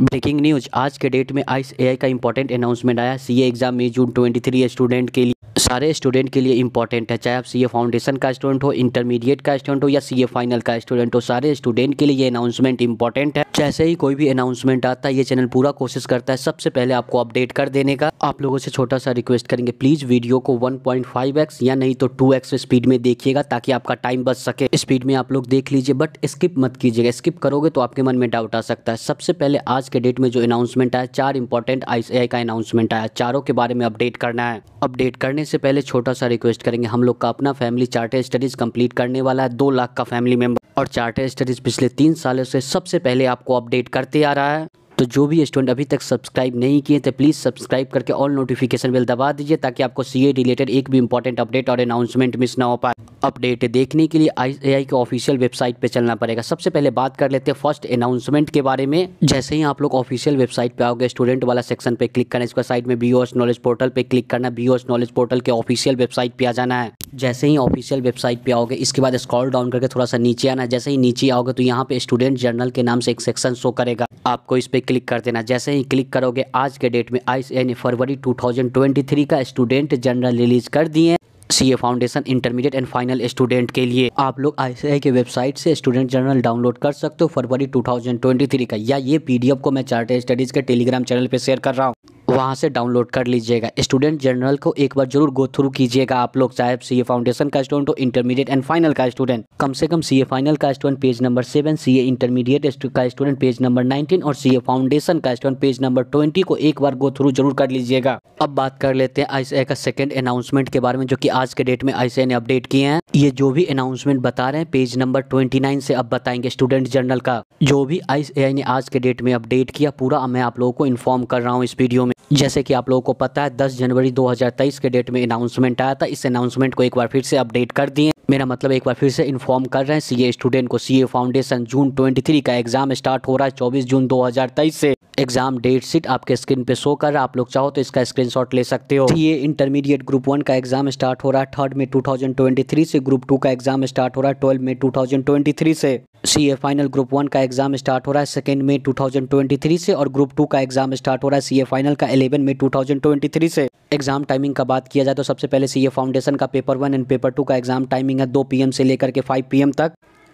Breaking news, आज के date में ICAI का इंपॉर्टेंट अनाउंसमेंट आया। CA एग्जाम में जून 23 स्टूडेंट के लिए, सारे स्टूडेंट के लिए इंपॉर्टेंट है, चाहे आप CA फाउंडेशन का स्टूडेंट हो, इंटरमीडिएट का स्टूडेंट हो या CA फाइनल का स्टूडेंट हो, सारे स्टूडेंट के लिए ये अनाउंसमेंट इंपॉर्टेंट है। जैसे ही कोई भी अनाउंसमेंट आता है, ये चैनल पूरा कोशिश करता है सबसे पहले आपको अपडेट कर देने का। आप लोगों से छोटा सा रिक्वेस्ट करेंगे, प्लीज वीडियो को 1.5x या नहीं तो 2x स्पीड में देखिएगा ताकि आपका टाइम बच सके। स्पीड में आप लोग देख लीजिए, बट स्किप मत कीजिएगा, स्किप करोगे तो आपके मन में डाउट आ सकता है। सबसे पहले आज के डेट में जो अनाउंसमेंट आया, 4 इंपॉर्टेंट ICAI का अनाउंसमेंट आया, चारों के बारे में अपडेट करना है। अपडेट करने से पहले छोटा सा रिक्वेस्ट करेंगे, हम लोग का अपना फैमिली चार्टर्ड स्टडीज कंप्लीट करने वाला है, 2 लाख का फैमिली मेंबर, और चार्टर्ड स्टडीज पिछले 3 सालों से सबसे पहले आपको अपडेट करते आ रहा है। तो जो भी स्टूडेंट अभी तक सब्सक्राइब नहीं किए थे, प्लीज़ सब्सक्राइब करके ऑल नोटिफिकेशन बेल दबा दीजिए ताकि आपको CA रिलेटेड एक भी इंपॉर्टेंट अपडेट और अनाउंसमेंट मिस ना हो पाए। अपडेट देखने के लिए ICAI के ऑफिशियल वेबसाइट पे चलना पड़ेगा। सबसे पहले बात कर लेते हैं फर्स्ट अनाउंसमेंट के बारे में। जैसे ही आप लोग ऑफिशियल वेबसाइट पे आओगे, स्टूडेंट वाला सेक्शन पे क्लिक करना, इसका साइड में BIOS नॉलेज पोर्टल पे क्लिक करना, BIOS नॉलेज पोर्टल के ऑफिशियल वेबसाइट पे आ जाना है। जैसे ही ऑफिशियल वेबसाइट पे आओगे, इसके बाद स्क्रॉल डाउन करके थोड़ा सा नीचे आना। जैसे ही नीचे आओगे तो यहाँ पे स्टूडेंट जर्नल के नाम से एक सेक्शन शो करेगा, आपको इस पे क्लिक कर देना। जैसे ही क्लिक करोगे, आज के डेट में ICAI ने फरवरी 2023 का स्टूडेंट जर्नल रिलीज कर दिए, CA foundation, intermediate and final student के लिए। आप लोग ICAI के वेबसाइट से स्टूडेंट जर्नल डाउनलोड कर सकते हो फरवरी 2023 का, या ये PDF को मैं चार्टर्ड स्टडीज़ के टेलीग्राम चैनल पे शेयर कर रहा हूँ, वहाँ से डाउनलोड कर लीजिएगा। स्टूडेंट जर्नल को एक बार जरूर गो थ्रू कीजिएगा आप लोग, चाहे CA फाउंडेशन का स्टूडेंट हो, इंटरमीडिएट एंड फाइनल का स्टूडेंट। कम से कम CA फाइनल का student page number 7, CA intermediate का स्टूडेंट पेज नंबर 19 और CA फाउंडेशन का स्टूडेंट पेज नंबर 20 को एक बार गो थ्रू जरूर कर लीजिएगा। अब बात कर लेते हैं ICAI का सेकंड अनाउंसमेंट के बारे में, जो कि आज के डेट में ICAI ने अपडेट किए हैं। ये जो भी अनाउंसमेंट बता रहे हैं, पेज नंबर 29 से अब बताएंगे स्टूडेंट जर्नल का। जो भी ICAI ने आज के डेट में अपडेट किया, पूरा मैं आप लोगों को इन्फॉर्म कर रहा हूँ इस वीडियो में। जैसे कि आप लोगों को पता है, 10 जनवरी 2023 के डेट में अनाउंसमेंट आया था, इस अनाउंसमेंट को एक बार फिर से अपडेट कर दिए। मेरा मतलब एक बार फिर से इन्फॉर्म कर रहे हैं CA स्टूडेंट को, CA फाउंडेशन जून 23 का एग्जाम स्टार्ट हो रहा है 24 जून 2023 से। एग्जाम डेट शीट आपके स्क्रीन पे शो कर रहा है, आप लोग चाहो तो इसका स्क्रीनशॉट ले सकते हो। CA इंटरमीडिएट ग्रुप 1 का एग्जाम स्टार्ट हो रहा है 3 मई 2023 से, ग्रुप 2 का एग्जाम स्टार्ट हो रहा है 12 मई 2023 से, CA फाइनल ग्रुप 1 का एग्जाम स्टार्ट हो रहा है 2 मई 2023 से, और ग्रुप 2 का एग्जाम स्टार्ट हो रहा है CA फाइनल का 11 मई 2023 से। एग्जाम टाइमिंग का बात किया जाए तो सबसे पहले CA फाउंडेशन का पेपर 1 एंड पेपर 2 का एग्जाम टाइमिंग है 2 PM से लेकर के 5 PM तक।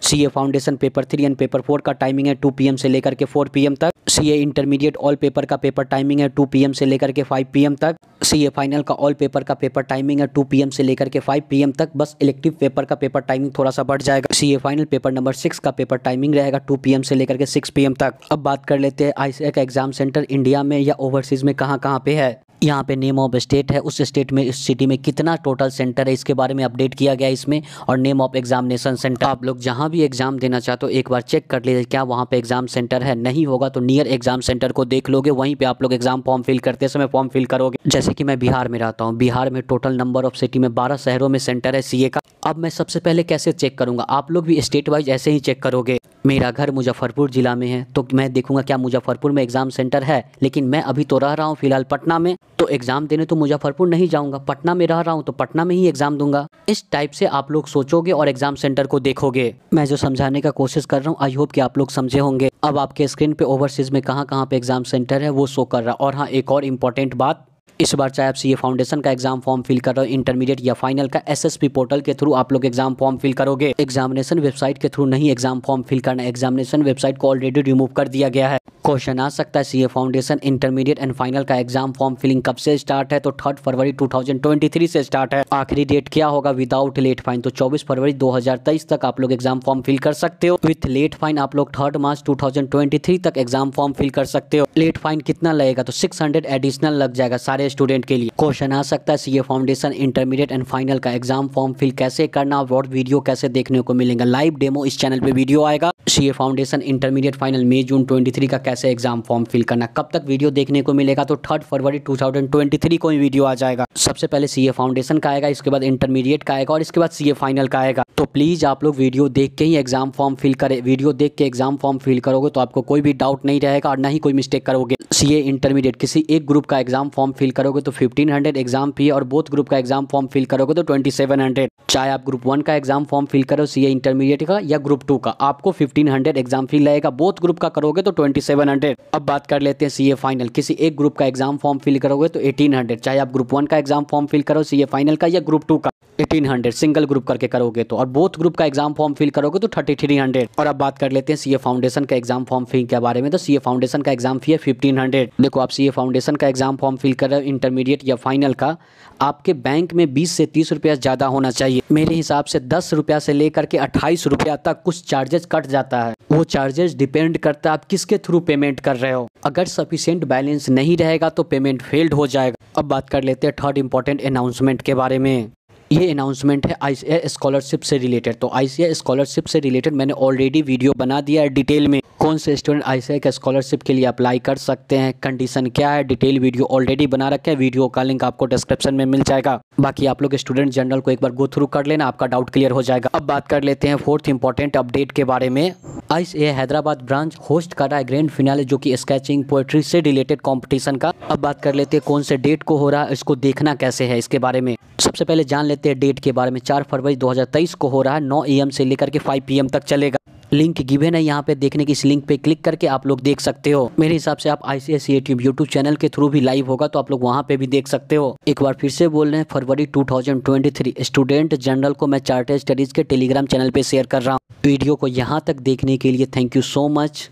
CA foundation paper 3 and paper 4 का टाइमिंग है 2 PM से लेकर के 4 PM तक। CA इंटरमीडिएट ऑल पेपर का पेपर टाइमिंग है 2 PM से लेकर के 5 PM तक। CA फाइनल का ऑल पेपर का पेपर टाइमिंग है 2 PM से लेकर के 5 PM तक। बस इलेक्टिव पेपर का पेपर टाइमिंग थोड़ा सा बढ़ जाएगा, CA फाइनल पेपर नंबर 6 का पेपर टाइमिंग रहेगा 2 PM से लेकर के 6 PM तक। अब बात कर लेते हैं ICAI का एग्जाम सेंटर इंडिया में या ओवरसीज में कहाँ पे है। यहाँ पे नेम ऑफ स्टेट है, उस स्टेट में, उस सिटी में कितना टोटल सेंटर है, इसके बारे में अपडेट किया गया इसमें, और नेम ऑफ एग्जामिनेशन सेंटर। आप लोग जहाँ भी एग्जाम देना चाहते हो एक बार चेक कर लीजिए क्या वहाँ पे एग्जाम सेंटर है, नहीं होगा तो नियर एग्जाम सेंटर को देख लोगे, वहीं पे आप लोग एग्जाम फॉर्म फिल करते समय फॉर्म फिल करोगे। जैसे कि मैं बिहार में रहता हूँ, बिहार में टोटल नंबर ऑफ सिटी में 12 शहरों में सेंटर है CA का। अब मैं सबसे पहले कैसे चेक करूँगा, आप लोग भी स्टेट वाइज ऐसे ही चेक करोगे। मेरा घर मुजफ्फरपुर जिला में है, तो मैं देखूंगा क्या मुजफ्फरपुर में एग्जाम सेंटर है, लेकिन मैं अभी तो रह रहा हूँ फिलहाल पटना में, तो एग्जाम देने तो मुजफ्फरपुर नहीं जाऊंगा, पटना में रह रहा हूँ तो पटना में ही एग्जाम दूंगा। इस टाइप से आप लोग सोचोगे और एग्जाम सेंटर को देखोगे। मैं जो समझाने का कोशिश कर रहा हूँ, आई होप कि आप लोग समझे होंगे। अब आपके स्क्रीन पे ओवरसीज में कहाँ पे एग्जाम सेंटर है वो शो कर रहा है। और हाँ, एक और इम्पोर्टेंट बात, इस बार चाहे आप CA फाउंडेशन का एग्जाम फॉर्म फिल कर रहे हो, इंटरमीडिएट या फाइनल का, SSP पोर्टल के थ्रू आप लोग एग्जाम फॉर्म फिल करोगे, एग्जामिनेशन वेबसाइट के थ्रू नहीं एग्जाम फॉर्म फिल करना। एग्जामिनेशन वेबसाइट को ऑलरेडी रिमूव कर दिया गया है। क्वेश्चन आ सकता है CA foundation intermediate and final का एग्जाम फॉर्म फिलिंग कब से स्टार्ट है, तो 3 फरवरी 2023 से स्टार्ट है। आखिरी डेट क्या होगा विदाउट लेट फाइन, तो 24 फरवरी 2023 तक आप लोग एग्जाम फॉर्म फिल कर सकते हो। विथ लेट फाइन आप लोग 3 मार्च 2023 तक एग्जाम फॉर्म फिल कर सकते हो। लेट फाइन कितना लगेगा, तो 600 एडिशनल लग जाएगा सारे स्टूडेंट के लिए। क्वेश्चन आ सकता है CA foundation intermediate and final का एग्जाम फॉर्म फिल कैसे करना और वीडियो कैसे देखने को मिलेगा, लाइव डेमो इस चैनल पे वीडियो आएगा। CA फाउंडेशन इंटरमीडिएट फाइनल मई जून 23 का कैसे एग्जाम फॉर्म फिल करना, कब तक वीडियो देखने को मिलेगा, तो 3 फरवरी 2023 को ही वीडियो आ जाएगा। सबसे पहले CA फाउंडेशन का आएगा, इसके बाद इंटरमीडिएट का आएगा और इसके बाद CA फाइनल का आएगा। तो प्लीज आप लोग वीडियो देख के ही एग्जाम फॉर्म फिल करें, वीडियो देख के एग्जाम फॉर्म फिल करोगे तो आपको कोई भी डाउट नहीं रहेगा और ना ही कोई मिस्टेक करोगे। CA इंटरमीडिएट किसी एक ग्रुप का एग्जाम फॉर्म फिल करोगे तो 1500 एग्जाम फी, और बोथ ग्रुप का एग्जाम फॉर्म फिल करोगे तो 2700। चाहे आप ग्रुप 1 का एग्जाम फॉर्म फिल करो CA इंटरमीडिएट का या ग्रुप 2 का, आपको 1500 एग्जाम फी लगेगा, बोथ ग्रुप का करोगे तो 2700। 700। अब बात कर लेते हैं सीए फाइनल। किसी एक ग्रुप का एग्जाम फॉर्म फिल करोगे तो 1800, चाहे आप ग्रुप 1 का एग्जाम फॉर्म फिल करो सीए फाइनल का या ग्रुप 2 का 1800 सिंगल ग्रुप करके करोगे तो, और बोथ ग्रुप का एग्जाम फॉर्म फिल करोगे तो 3300। और अब बात कर लेते हैं सीए फाउंडेशन का एग्जाम फॉर्म फी के बारे में। तो सीए फाउंडेशन का एग्जाम फी है 1500। देखो आप सीए फाउंडेशन का एग्जाम फॉर्म फिल कर रहे हो इंटरमीडिएट या फाइनल का, आपके बैंक में 20 से 30 रुपया ज्यादा होना चाहिए। मेरे हिसाब से 10 रुपया से लेकर के 28 रुपया तक कुछ चार्जेस कट जाता है। वो चार्जेस डिपेंड करता है आप किसके थ्रू पेमेंट कर रहे हो। अगर सफिशिएंट बैलेंस नहीं रहेगा तो पेमेंट फेल्ड हो जाएगा। अब बात कर लेते हैं थर्ड इंपॉर्टेंट अनाउंसमेंट के बारे में। ये अनाउंसमेंट है आईसीएआई स्कॉलरशिप से रिलेटेड। तो आईसीएआई स्कॉलरशिप से रिलेटेड मैंने ऑलरेडी वीडियो बना दिया है डिटेल में, कौन से स्टूडेंट आईसीएआई के स्कॉलरशिप के लिए अप्लाई कर सकते हैं, कंडीशन क्या है, डिटेल वीडियो ऑलरेडी बना रखा है। वीडियो का लिंक आपको डिस्क्रिप्शन में मिल जाएगा। बाकी आप लोग स्टूडेंट जनरल को एक बार गो थ्रू कर लेना, आपका डाउट क्लियर हो जाएगा। अब बात कर लेते हैं फोर्थ इंपॉर्टेंट अपडेट के बारे में। आईसीएआई हैदराबाद ब्रांच होस्ट कर रहा है ग्रैंड फिनाले, जो कि स्केचिंग पोएट्री से रिलेटेड कॉम्पिटिशन का। अब बात कर लेते हैं कौन से डेट को हो रहा है, इसको देखना कैसे है इसके बारे में। सबसे पहले जान लेते हैं डेट के बारे में। 4 फरवरी 2023 को हो रहा है, 9 AM से लेकर के 5 PM तक चलेगा। लिंक गिवन है यहाँ पे देखने की, इस लिंक पे क्लिक करके आप लोग देख सकते हो। मेरे हिसाब से आप आईसीआई यूट्यूब चैनल के थ्रू भी लाइव होगा तो आप लोग वहाँ पे भी देख सकते हो। एक बार फिर से बोल रहे हैं, फरवरी 2023 स्टूडेंट जनरल को मैं चार्टर्ड स्टडीज के टेलीग्राम चैनल पे शेयर कर रहा हूँ। वीडियो को यहाँ तक देखने के लिए थैंक यू सो मच।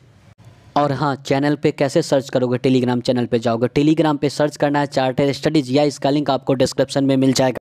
और हाँ, चैनल पे कैसे सर्च करोगे, टेलीग्राम चैनल पे जाओगे, टेलीग्राम पे सर्च करना है चार्टर्ड स्टडीज, या इसका लिंक आपको डिस्क्रिप्शन में मिल जाएगा।